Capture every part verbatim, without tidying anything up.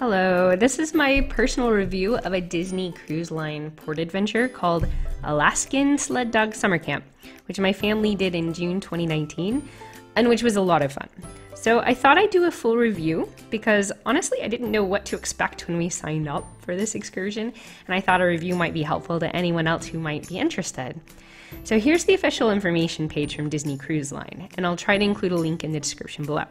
Hello, this is my personal review of a Disney Cruise Line port adventure called Alaskan Sled Dog Summer Camp, which my family did in June twenty nineteen, and which was a lot of fun. So I thought I'd do a full review because honestly I didn't know what to expect when we signed up for this excursion, and I thought a review might be helpful to anyone else who might be interested. So here's the official information page from Disney Cruise Line, and I'll try to include a link in the description below.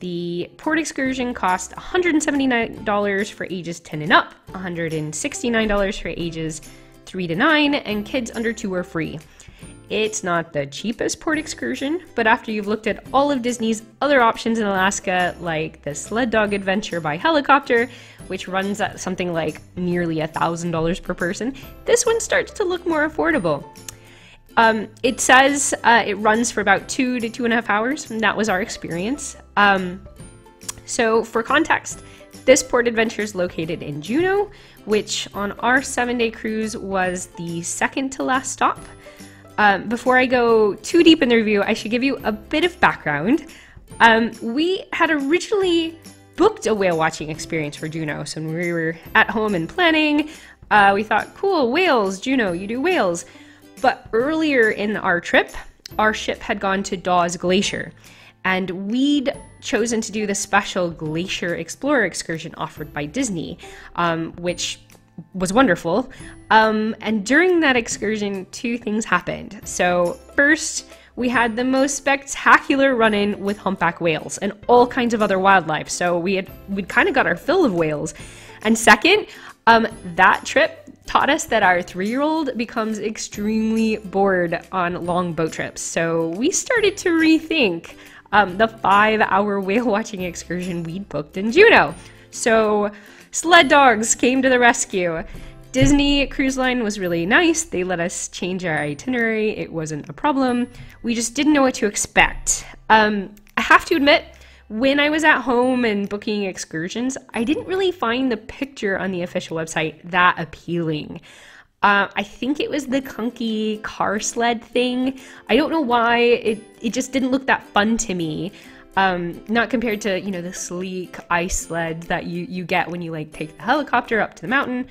The port excursion cost one hundred seventy-nine dollars for ages ten and up, one hundred sixty-nine dollars for ages three to nine, and kids under two are free. It's not the cheapest port excursion, but after you've looked at all of Disney's other options in Alaska, like the Sled Dog Adventure by Helicopter, which runs at something like nearly one thousand dollars per person, this one starts to look more affordable. Um, it says uh, it runs for about two to two and a half hours, and that was our experience. Um, so for context, this port adventure is located in Juneau, which on our seven-day cruise was the second to last stop. Um, before I go too deep in the review, I should give you a bit of background. Um, we had originally booked a whale watching experience for Juneau, so when we were at home and planning, uh, we thought, cool, whales, Juneau, you do whales. But earlier in our trip, our ship had gone to Dawes Glacier, and we'd chosen to do the special Glacier Explorer excursion offered by Disney, um, which was wonderful. Um, and during that excursion, two things happened. So first, we had the most spectacular run-in with humpback whales and all kinds of other wildlife, so we had we'd kind of got our fill of whales. And second, um, that trip taught us that our three-year-old becomes extremely bored on long boat trips, so we started to rethink um, the five-hour whale-watching excursion we'd booked in Juneau. So sled dogs came to the rescue. Disney Cruise Line was really nice. They let us change our itinerary. It wasn't a problem. We just didn't know what to expect. Um, I have to admit, when I was at home and booking excursions, I didn't really find the picture on the official website that appealing. Uh, I think it was the clunky car sled thing. I don't know why, it, it just didn't look that fun to me. Um, not compared to, you know, the sleek ice sled that you, you get when you like take the helicopter up to the mountain.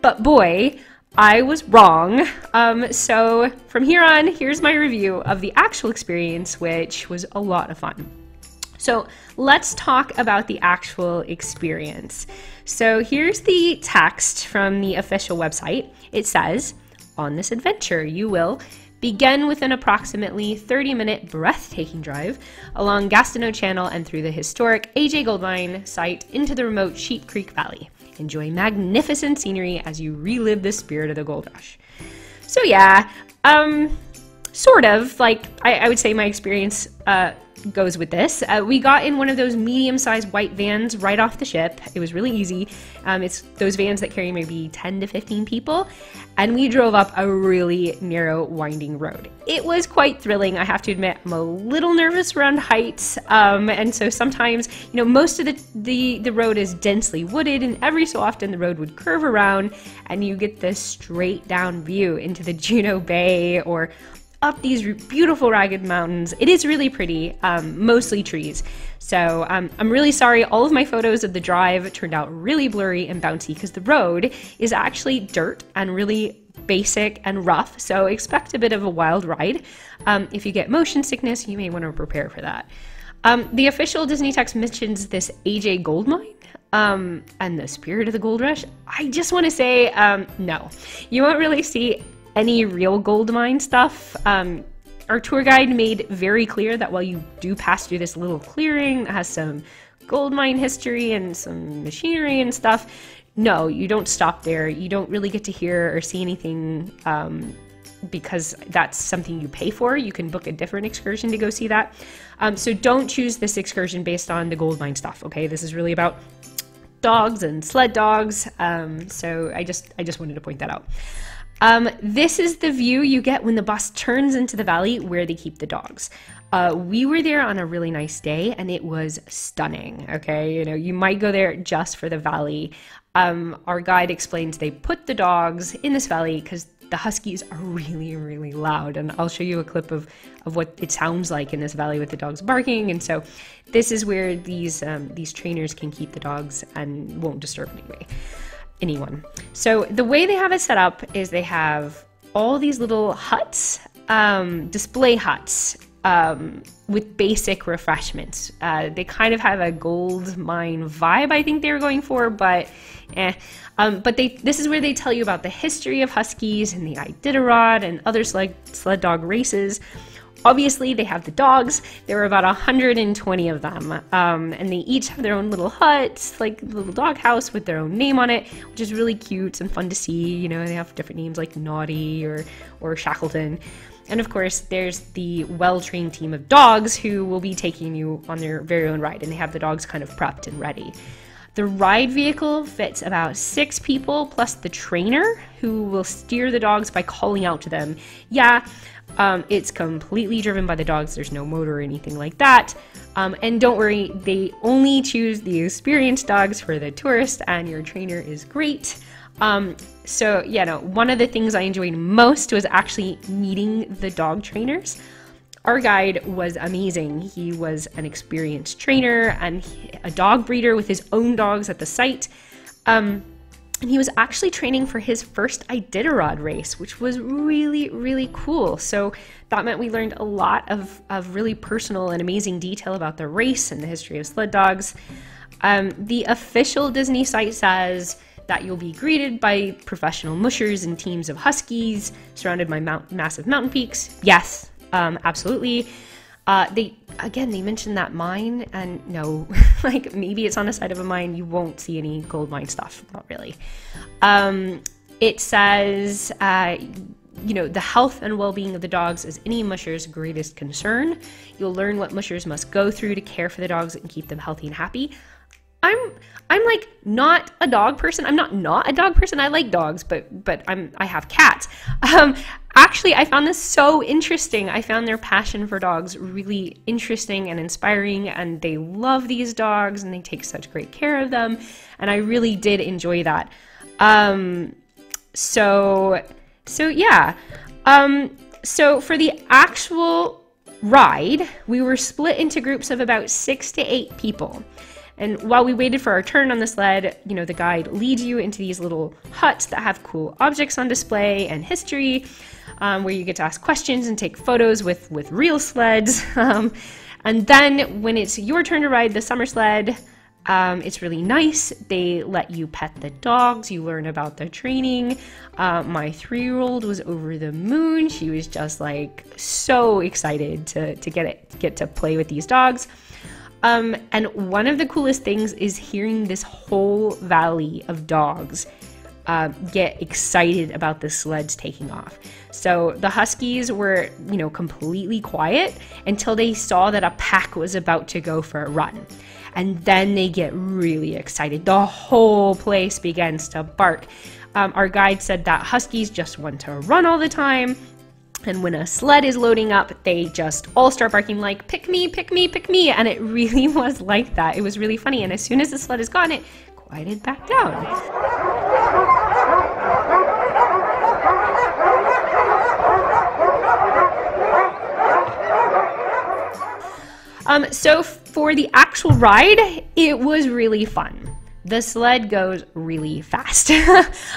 But boy, I was wrong. Um, so from here on, here's my review of the actual experience, which was a lot of fun. So let's talk about the actual experience. So here's the text from the official website. It says, on this adventure, you will begin with an approximately thirty minute breathtaking drive along Gastineau Channel and through the historic A J Goldmine site into the remote Sheep Creek Valley. Enjoy magnificent scenery as you relive the spirit of the gold rush. So yeah, um, sort of, like, I, I would say my experience uh, goes with this. Uh, we got in one of those medium-sized white vans right off the ship. It was really easy. Um, it's those vans that carry maybe ten to fifteen people, and we drove up a really narrow winding road. It was quite thrilling, I have to admit. I'm a little nervous around heights, um, and so sometimes, you know, most of the, the, the road is densely wooded, and every so often the road would curve around and you get this straight down view into the Juneau Bay or up these beautiful ragged mountains. It is really pretty, um, mostly trees. So um, I'm really sorry, all of my photos of the drive turned out really blurry and bouncy because the road is actually dirt and really basic and rough, so expect a bit of a wild ride. Um, if you get motion sickness, you may want to prepare for that. Um, the official Disney text mentions this A J Goldmine um, and the spirit of the gold rush. I just want to say, um, no, you won't really see any real gold mine stuff. Um, our tour guide made very clear that while you do pass through this little clearing that has some gold mine history and some machinery and stuff, no, you don't stop there. You don't really get to hear or see anything um, because that's something you pay for. You can book a different excursion to go see that. Um, so don't choose this excursion based on the gold mine stuff, okay? This is really about dogs and sled dogs. Um, so I just, I just wanted to point that out. Um, this is the view you get when the bus turns into the valley where they keep the dogs. Uh, we were there on a really nice day and it was stunning, okay? You know, you might go there just for the valley. Um, our guide explains they put the dogs in this valley because the huskies are really, really loud, and I'll show you a clip of, of what it sounds like in this valley with the dogs barking. And so this is where these, um, these trainers can keep the dogs and won't disturb anyway, anyone. So the way they have it set up is they have all these little huts, um, display huts, Um, with basic refreshments. Uh, they kind of have a gold mine vibe, I think they were going for, but eh. Um, but they, this is where they tell you about the history of huskies and the Iditarod and other sled, sled dog races. Obviously, they have the dogs. There were about one hundred twenty of them, um, and they each have their own little huts, like little dog house with their own name on it, which is really cute and fun to see. You know, they have different names like Naughty or, or Shackleton. And of course, there's the well-trained team of dogs who will be taking you on their very own ride, and they have the dogs kind of prepped and ready. The ride vehicle fits about six people, plus the trainer, who will steer the dogs by calling out to them. Yeah, um, it's completely driven by the dogs. There's no motor or anything like that. Um, and don't worry, they only choose the experienced dogs for the tourist, and your trainer is great. Um, so yeah, no, one of the things I enjoyed most was actually meeting the dog trainers. Our guide was amazing. He was an experienced trainer and he, a dog breeder with his own dogs at the site. Um, and he was actually training for his first Iditarod race, which was really, really cool. So that meant we learned a lot of, of really personal and amazing detail about the race and the history of sled dogs. Um, the official Disney site says that you'll be greeted by professional mushers and teams of huskies surrounded by mount massive mountain peaks. Yes, um, absolutely. Uh, they again, they mentioned that mine, and no, like maybe it's on the side of a mine. You won't see any gold mine stuff, not really. Um, it says, uh, you know, the health and well-being of the dogs is any musher's greatest concern. You'll learn what mushers must go through to care for the dogs and keep them healthy and happy. I'm I'm like not a dog person. I'm not not a dog person. I like dogs, but but I'm I have cats. Um, actually, I found this so interesting. I found their passion for dogs really interesting and inspiring, and they love these dogs and they take such great care of them, and I really did enjoy that. Um, so so yeah. Um, so for the actual ride, we were split into groups of about six to eight people. And while we waited for our turn on the sled, you know, the guide leads you into these little huts that have cool objects on display and history, um, where you get to ask questions and take photos with, with real sleds. Um, and then when it's your turn to ride the summer sled, um, it's really nice. They let you pet the dogs. You learn about the training. Uh, my three-year-old was over the moon. She was just like so excited to, to get it, get to play with these dogs. Um, and one of the coolest things is hearing this whole valley of dogs uh, get excited about the sleds taking off. So the huskies were, you know, completely quiet until they saw that a pack was about to go for a run. And then they get really excited. The whole place begins to bark. Um, our guide said that huskies just want to run all the time. And when a sled is loading up, they just all start barking like, pick me, pick me, pick me. And it really was like that. It was really funny. And as soon as the sled is gone, it quieted back down. Um, so for the actual ride, it was really fun. The sled goes really fast.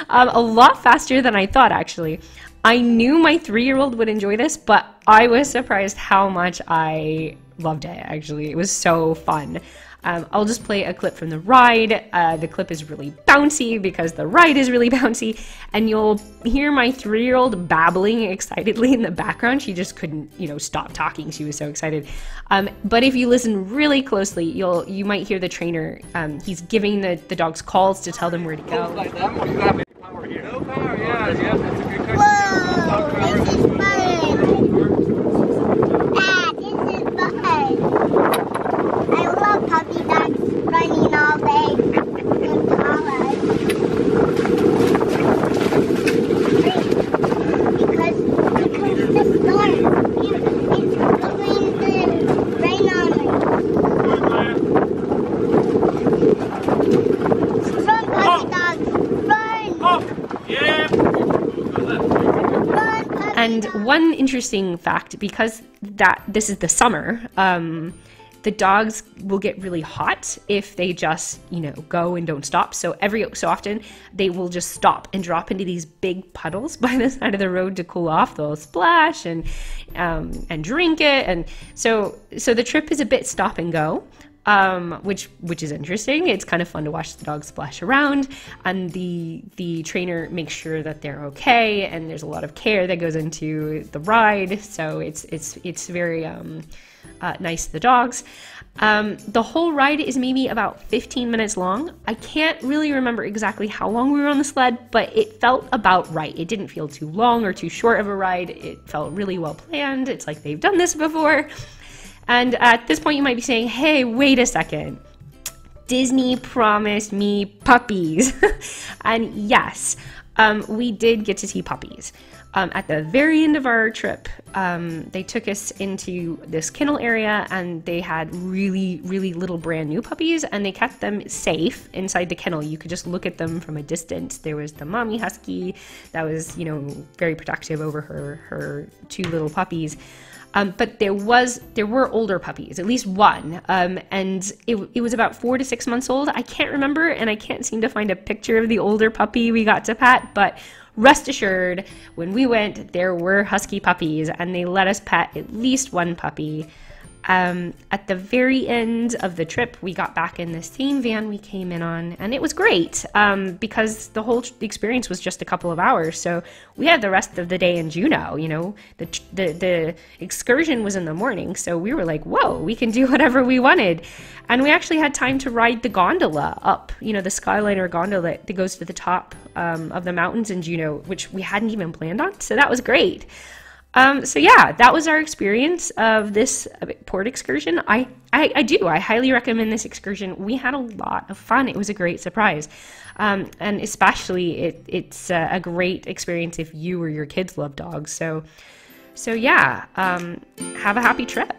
um, a lot faster than I thought, actually. I knew my three-year-old would enjoy this, but I was surprised how much I loved it, actually. It was so fun. Um, I'll just play a clip from the ride. Uh, the clip is really bouncy because the ride is really bouncy, and you'll hear my three-year-old babbling excitedly in the background. She just couldn't, you know, stop talking. She was so excited. Um, but if you listen really closely, you'll you might hear the trainer. Um, he's giving the, the dogs calls to tell them where to go. No power here. No power, yeah, yeah, that's a good question. Whoa, this is fun. Dad, this is fun. I love puppy dogs running all day in college because because the storm is going through rain on it. Run, puppy dogs, run! Oh, yeah. one interesting fact, because that this is the summer, um, the dogs will get really hot if they just, you know, go and don't stop. So every so often they will just stop and drop into these big puddles by the side of the road to cool off. They'll splash and um, and drink it, and so so the trip is a bit stop and go, um, which which is interesting. It's kind of fun to watch the dogs splash around, and the the trainer makes sure that they're okay, and there's a lot of care that goes into the ride. So it's it's it's very. Um, Uh, nice to the dogs. Um, the whole ride is maybe about fifteen minutes long. I can't really remember exactly how long we were on the sled, but it felt about right. It didn't feel too long or too short of a ride. It felt really well planned. It's like they've done this before. And at this point you might be saying, hey, wait a second. Disney promised me puppies. And yes, um, we did get to see puppies. Um, at the very end of our trip, um, they took us into this kennel area, and they had really, really little brand new puppies, and they kept them safe inside the kennel. You could just look at them from a distance. There was the mommy husky that was, you know, very protective over her, her two little puppies. Um, but there was, there were older puppies, at least one, um, and it, it was about four to six months old. I can't remember, and I can't seem to find a picture of the older puppy we got to pet, but rest assured, when we went, there were husky puppies, and they let us pet at least one puppy. Um, at the very end of the trip, we got back in the same van we came in on, and it was great, um, because the whole experience was just a couple of hours, so we had the rest of the day in Juneau. You know, the, the, the excursion was in the morning, so we were like, whoa, we can do whatever we wanted. And we actually had time to ride the gondola up, you know, the Skyliner gondola that goes to the top um, of the mountains in Juneau, which we hadn't even planned on, so that was great. Um, so yeah, that was our experience of this port excursion. I, I, I do, I highly recommend this excursion. We had a lot of fun. It was a great surprise. Um, and especially it, it's a, a great experience if you or your kids love dogs. So, so yeah, um, have a happy trip.